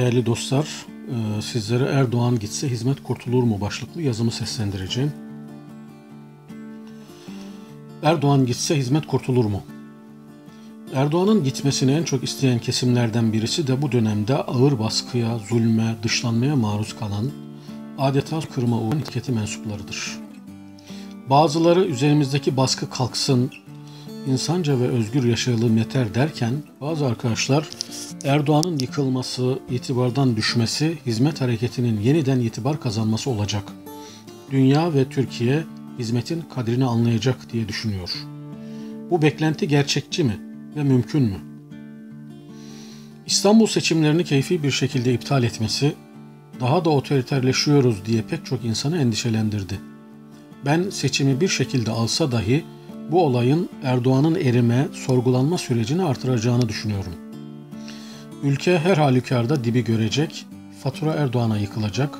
Değerli dostlar, sizlere Erdoğan gitse hizmet kurtulur mu başlıklı yazımı seslendireceğim. Erdoğan gitse hizmet kurtulur mu? Erdoğan'ın gitmesini en çok isteyen kesimlerden birisi de bu dönemde ağır baskıya, zulme, dışlanmaya maruz kalan, adeta kırma uğrayan etiketi mensuplarıdır. Bazıları üzerimizdeki baskı kalksın, insanca ve özgür yaşayalım yeter derken bazı arkadaşlar Erdoğan'ın yıkılması, itibardan düşmesi, hizmet hareketinin yeniden itibar kazanması olacak. Dünya ve Türkiye hizmetin kadrini anlayacak diye düşünüyor. Bu beklenti gerçekçi mi ve mümkün mü? İstanbul seçimlerini keyfi bir şekilde iptal etmesi, daha da otoriterleşiyoruz diye pek çok insanı endişelendirdi. Ben seçimi bir şekilde alsa dahi bu olayın Erdoğan'ın erime, sorgulanma sürecini artıracağını düşünüyorum. Ülke her halükarda dibi görecek, fatura Erdoğan'a yıkılacak,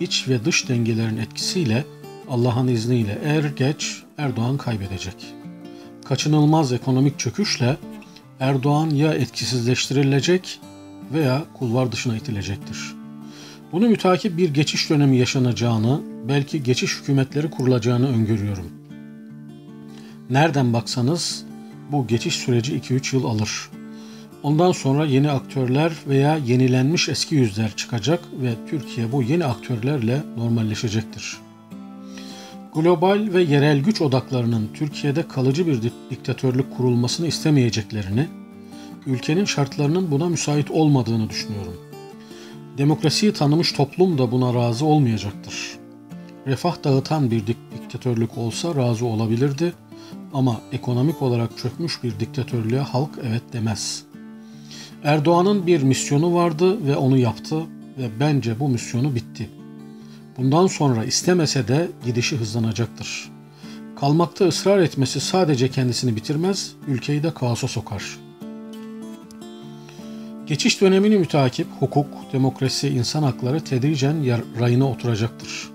iç ve dış dengelerin etkisiyle Allah'ın izniyle er geç Erdoğan kaybedecek. Kaçınılmaz ekonomik çöküşle Erdoğan ya etkisizleştirilecek veya kulvar dışına itilecektir. Bunu müteakip bir geçiş dönemi yaşanacağını, belki geçiş hükümetleri kurulacağını öngörüyorum. Nereden baksanız bu geçiş süreci 2-3 yıl alır. Ondan sonra yeni aktörler veya yenilenmiş eski yüzler çıkacak ve Türkiye bu yeni aktörlerle normalleşecektir. Global ve yerel güç odaklarının Türkiye'de kalıcı bir diktatörlük kurulmasını istemeyeceklerini, ülkenin şartlarının buna müsait olmadığını düşünüyorum. Demokrasiyi tanımış toplum da buna razı olmayacaktır. Refah dağıtan bir diktatörlük olsa razı olabilirdi. Ama ekonomik olarak çökmüş bir diktatörlüğe halk evet demez. Erdoğan'ın bir misyonu vardı ve onu yaptı ve bence bu misyonu bitti. Bundan sonra istemese de gidişi hızlanacaktır. Kalmakta ısrar etmesi sadece kendisini bitirmez, ülkeyi de kaosa sokar. Geçiş dönemini müteakip hukuk, demokrasi, insan hakları tedricen rayına oturacaktır.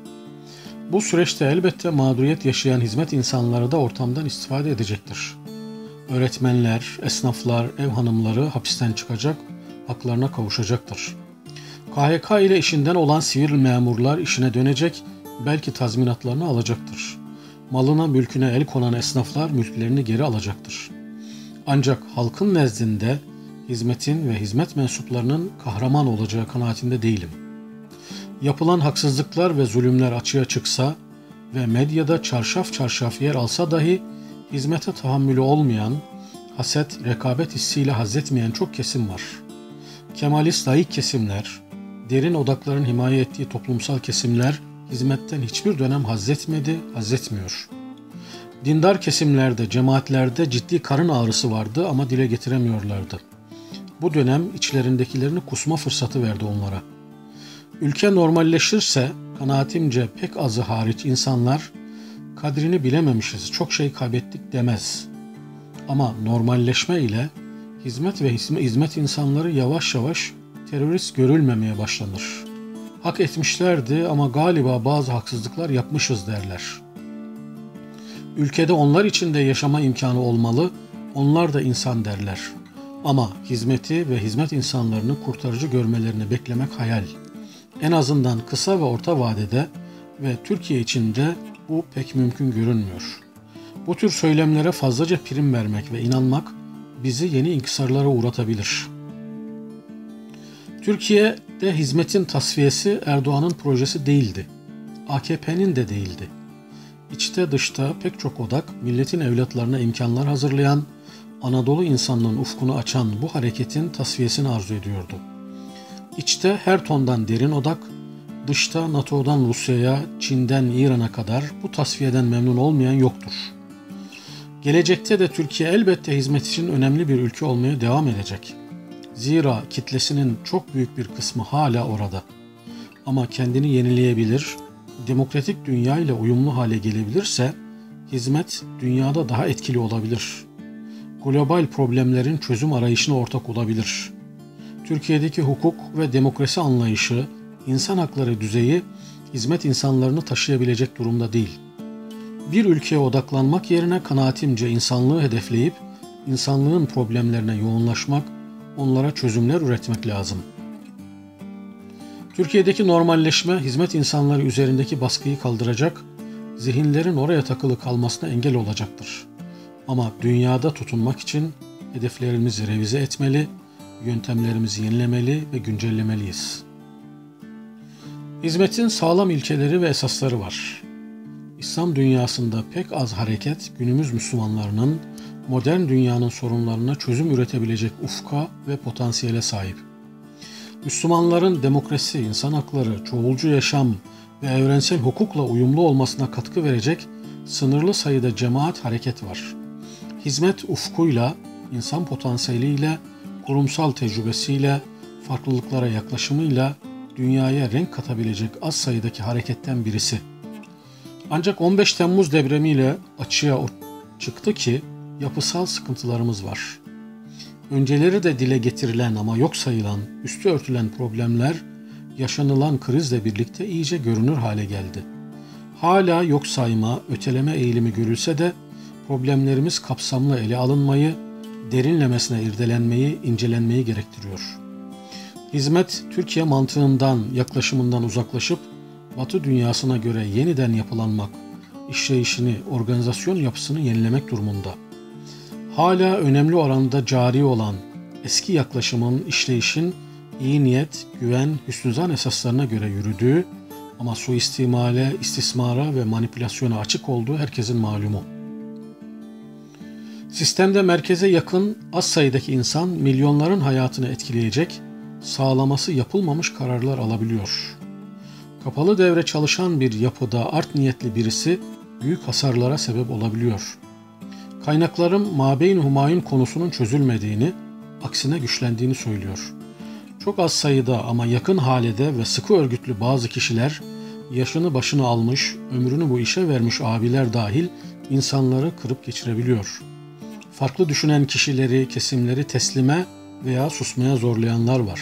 Bu süreçte elbette mağduriyet yaşayan hizmet insanları da ortamdan istifade edecektir. Öğretmenler, esnaflar, ev hanımları hapisten çıkacak, haklarına kavuşacaktır. KHK ile işinden olan sivil memurlar işine dönecek, belki tazminatlarını alacaktır. Malına, mülküne el konan esnaflar mülklerini geri alacaktır. Ancak halkın nezdinde hizmetin ve hizmet mensuplarının kahraman olacağı kanaatinde değilim. Yapılan haksızlıklar ve zulümler açığa çıksa ve medyada çarşaf çarşaf yer alsa dahi hizmete tahammülü olmayan, haset, rekabet hissiyle hazzetmeyen çok kesim var. Kemalist laik kesimler, derin odakların himaye ettiği toplumsal kesimler hizmetten hiçbir dönem hazzetmedi, hazzetmiyor. Dindar kesimlerde, cemaatlerde ciddi karın ağrısı vardı ama dile getiremiyorlardı. Bu dönem içlerindekilerini kusma fırsatı verdi onlara. Ülke normalleşirse kanaatimce pek azı hariç insanlar kadrini bilememişiz, çok şey kaybettik demez. Ama normalleşme ile hizmet ve hizmet insanları yavaş yavaş terörist görülmemeye başlanır. Hak etmişlerdi ama galiba bazı haksızlıklar yapmışız derler. Ülkede onlar için de yaşama imkanı olmalı, onlar da insan derler. Ama hizmeti ve hizmet insanlarını kurtarıcı görmelerini beklemek hayal. En azından kısa ve orta vadede ve Türkiye için de bu pek mümkün görünmüyor. Bu tür söylemlere fazlaca prim vermek ve inanmak bizi yeni inkisarlara uğratabilir. Türkiye'de hizmetin tasfiyesi Erdoğan'ın projesi değildi. AKP'nin de değildi. İçte dışta pek çok odak milletin evlatlarına imkanlar hazırlayan, Anadolu insanlığının ufkunu açan bu hareketin tasfiyesini arzu ediyordu. İçte her tondan derin odak, dışta NATO'dan Rusya'ya, Çin'den İran'a kadar bu tasfiyeden memnun olmayan yoktur. Gelecekte de Türkiye elbette hizmet için önemli bir ülke olmaya devam edecek. Zira kitlesinin çok büyük bir kısmı hala orada. Ama kendini yenileyebilir, demokratik dünya ile uyumlu hale gelebilirse hizmet dünyada daha etkili olabilir. Global problemlerin çözüm arayışına ortak olabilir. Türkiye'deki hukuk ve demokrasi anlayışı, insan hakları düzeyi hizmet insanlarını taşıyabilecek durumda değil. Bir ülkeye odaklanmak yerine kanaatimce insanlığı hedefleyip insanlığın problemlerine yoğunlaşmak, onlara çözümler üretmek lazım. Türkiye'deki normalleşme, hizmet insanları üzerindeki baskıyı kaldıracak, zihinlerin oraya takılı kalmasına engel olacaktır. Ama dünyada tutunmak için hedeflerimizi revize etmeli, yöntemlerimizi yenilemeli ve güncellemeliyiz. Hizmetin sağlam ilkeleri ve esasları var. İslam dünyasında pek az hareket, günümüz Müslümanlarının, modern dünyanın sorunlarına çözüm üretebilecek ufka ve potansiyele sahip. Müslümanların demokrasi, insan hakları, çoğulcu yaşam ve evrensel hukukla uyumlu olmasına katkı verecek sınırlı sayıda cemaat hareket var. Hizmet ufkuyla, insan potansiyeliyle, kurumsal tecrübesiyle, farklılıklara yaklaşımıyla dünyaya renk katabilecek az sayıdaki hareketten birisi. Ancak 15 Temmuz depremiyle açığa çıktı ki yapısal sıkıntılarımız var. Önceleri de dile getirilen ama yok sayılan, üstü örtülen problemler yaşanılan krizle birlikte iyice görünür hale geldi. Hala yok sayma, öteleme eğilimi görülse de problemlerimiz kapsamlı ele alınmayı, derinlemesine irdelenmeyi, incelenmeyi gerektiriyor. Hizmet, Türkiye mantığından, yaklaşımından uzaklaşıp Batı dünyasına göre yeniden yapılanmak, işleyişini, organizasyon yapısını yenilemek durumunda. Hala önemli oranda cari olan eski yaklaşımın, işleyişin iyi niyet, güven, hüsnüzan esaslarına göre yürüdüğü ama suistimale, istismara ve manipülasyona açık olduğu herkesin malumu. Sistemde merkeze yakın az sayıdaki insan milyonların hayatını etkileyecek, sağlaması yapılmamış kararlar alabiliyor. Kapalı devre çalışan bir yapıda art niyetli birisi büyük hasarlara sebep olabiliyor. Kaynaklarım Mabeyn-i Humayun konusunun çözülmediğini, aksine güçlendiğini söylüyor. Çok az sayıda ama yakın halede ve sıkı örgütlü bazı kişiler, yaşını başına almış, ömrünü bu işe vermiş abiler dahil insanları kırıp geçirebiliyor. Farklı düşünen kişileri, kesimleri teslime veya susmaya zorlayanlar var.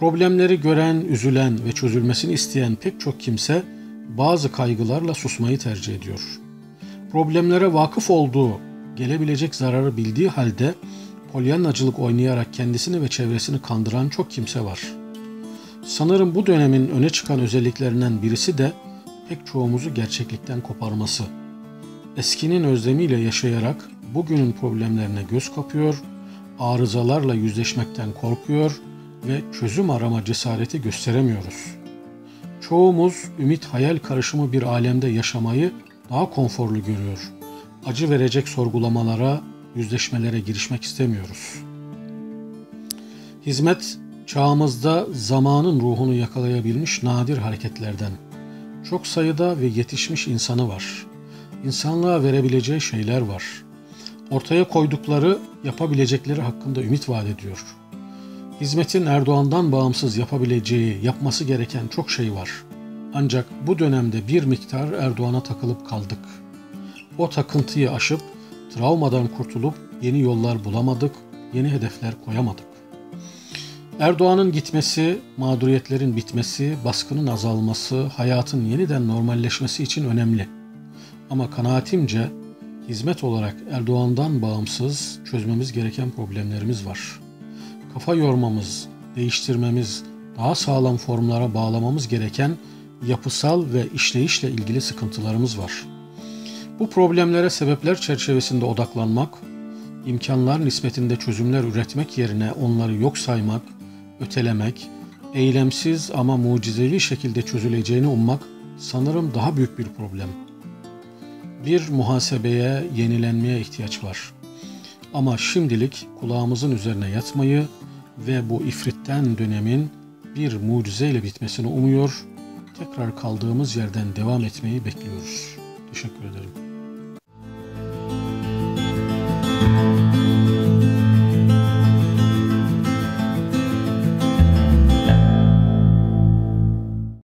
Problemleri gören, üzülen ve çözülmesini isteyen pek çok kimse bazı kaygılarla susmayı tercih ediyor. Problemlere vakıf olduğu, gelebilecek zararı bildiği halde polyanacılık oynayarak kendisini ve çevresini kandıran çok kimse var. Sanırım bu dönemin öne çıkan özelliklerinden birisi de pek çoğumuzu gerçeklikten koparması. Eskinin özlemiyle yaşayarak bugünün problemlerine göz kapıyor, arızalarla yüzleşmekten korkuyor ve çözüm arama cesareti gösteremiyoruz. Çoğumuz ümit hayal karışımı bir alemde yaşamayı daha konforlu görüyor. Acı verecek sorgulamalara, yüzleşmelere girişmek istemiyoruz. Hizmet, çağımızda zamanın ruhunu yakalayabilmiş nadir hareketlerden. Çok sayıda ve yetişmiş insanı var. İnsanlığa verebileceği şeyler var. Ortaya koydukları, yapabilecekleri hakkında ümit vaat ediyor. Hizmetin Erdoğan'dan bağımsız yapabileceği, yapması gereken çok şey var. Ancak bu dönemde bir miktar Erdoğan'a takılıp kaldık. O takıntıyı aşıp, travmadan kurtulup yeni yollar bulamadık, yeni hedefler koyamadık. Erdoğan'ın gitmesi, mağduriyetlerin bitmesi, baskının azalması, hayatın yeniden normalleşmesi için önemli. Ama kanaatimce hizmet olarak Erdoğan'dan bağımsız çözmemiz gereken problemlerimiz var. Kafa yormamız, değiştirmemiz, daha sağlam formlara bağlamamız gereken yapısal ve işleyişle ilgili sıkıntılarımız var. Bu problemlere sebepler çerçevesinde odaklanmak, imkanlar nispetinde çözümler üretmek yerine onları yok saymak, ötelemek, eylemsiz ama mucizevi şekilde çözüleceğini ummak sanırım daha büyük bir problem. Bir muhasebeye, yenilenmeye ihtiyaç var. Ama şimdilik kulağımızın üzerine yatmayı ve bu ifritten dönemin bir mucizeyle bitmesini umuyor, tekrar kaldığımız yerden devam etmeyi bekliyoruz. Teşekkür ederim.